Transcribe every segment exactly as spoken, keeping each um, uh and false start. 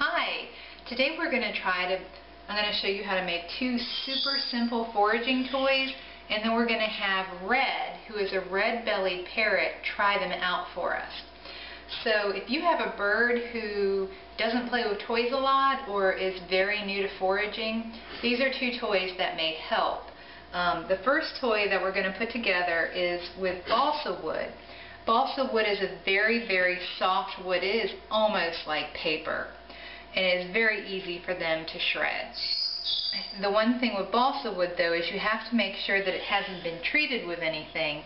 Hi! Today we're going to try to, I'm going to show you how to make two super simple foraging toys, and then we're going to have Red, who is a red-bellied parrot, try them out for us. So if you have a bird who doesn't play with toys a lot or is very new to foraging, these are two toys that may help. Um, the first toy that we're going to put together is with balsa wood. Balsa wood is a very, very soft wood. It is almost like paper, and it is very easy for them to shred. The one thing with balsa wood, though, is you have to make sure that it hasn't been treated with anything.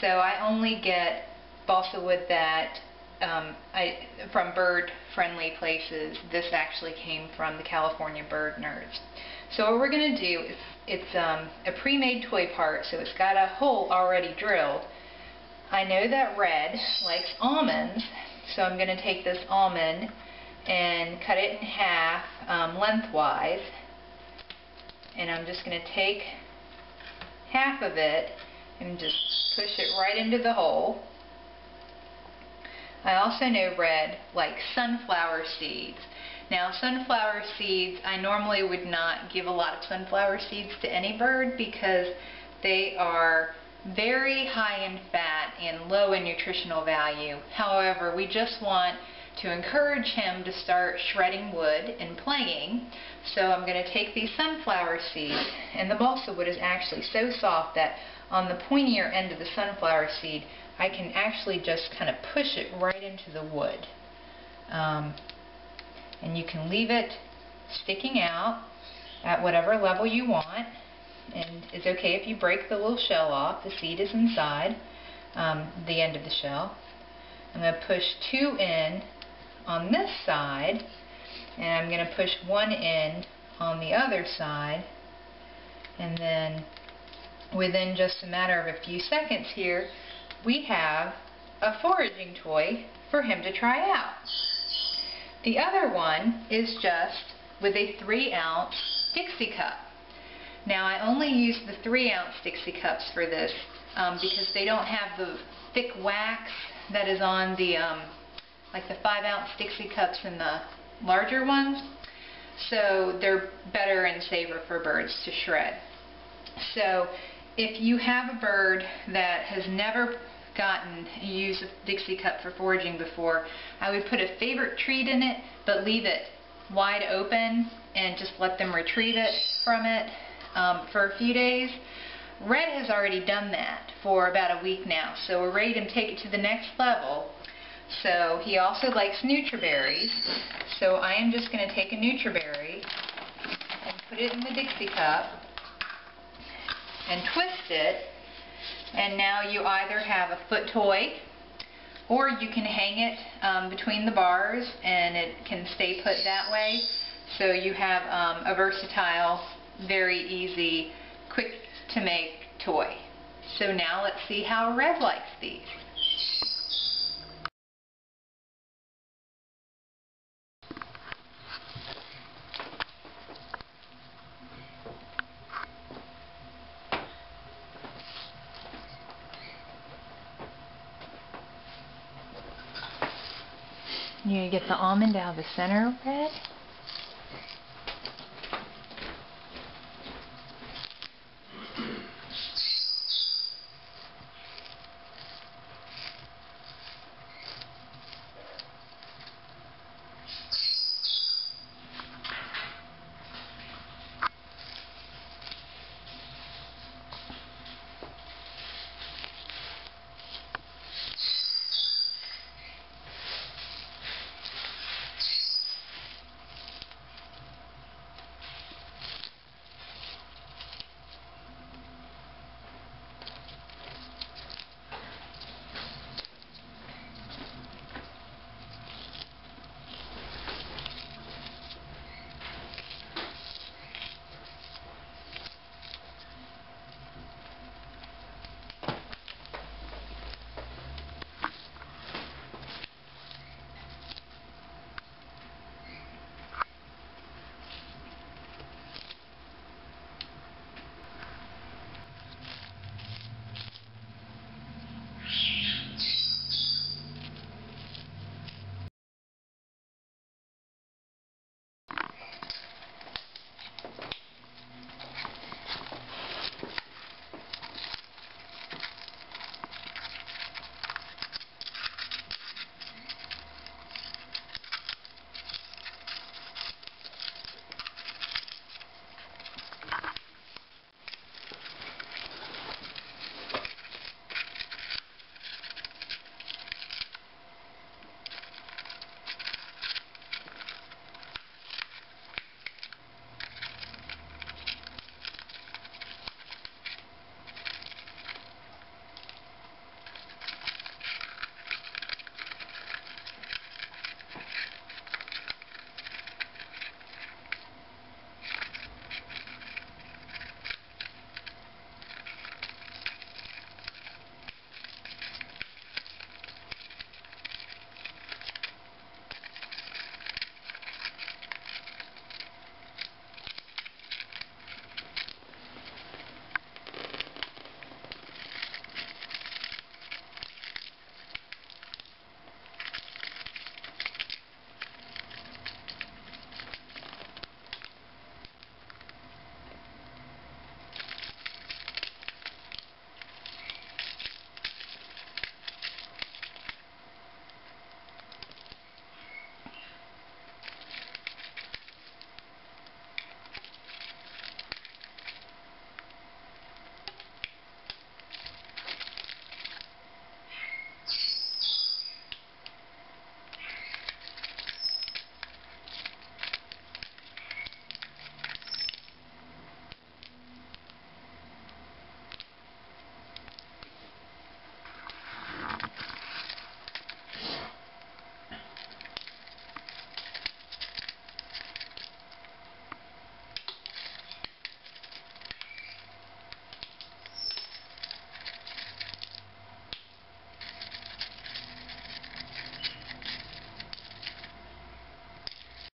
So I only get balsa wood that um, I, from bird-friendly places. This actually came from the California Bird Nerds. So what we're going to do is it's um, a pre-made toy part, so it's got a hole already drilled. I know that Red likes almonds, so I'm going to take this almond and cut it in half um, lengthwise, and I'm just going to take half of it and just push it right into the hole. I also know Red likes sunflower seeds. Now, sunflower seeds, I normally would not give a lot of sunflower seeds to any bird because they are very high in fat and low in nutritional value. However, we just want to encourage him to start shredding wood and playing. So I'm going to take these sunflower seeds, and the balsa wood is actually so soft that on the pointier end of the sunflower seed, I can actually just kind of push it right into the wood. Um, and you can leave it sticking out at whatever level you want. And it's okay if you break the little shell off. The seed is inside um, the end of the shell. I'm going to push two in on this side, and I'm going to push one in on the other side, and then within just a matter of a few seconds here, we have a foraging toy for him to try out. The other one is just with a three ounce Dixie Cup. Now, I only use the three ounce Dixie Cups for this um, because they don't have the thick wax that is on the, um, like the five ounce Dixie Cups and the larger ones. So they're better and safer for birds to shred. So if you have a bird that has never gotten used a Dixie Cup for foraging before, I would put a favorite treat in it, but leave it wide open and just let them retrieve it from it um, for a few days. Red has already done that for about a week now, so we're ready to take it to the next level. So he also likes Nutri-Berries, so I am just going to take a Nutri-Berry and put it in the Dixie Cup and twist it, and now you either have a foot toy or you can hang it um, between the bars and it can stay put that way. So you have um, a versatile, very easy, quick to make toy. So now let's see how Red likes these. You get the almond out of the center, Red?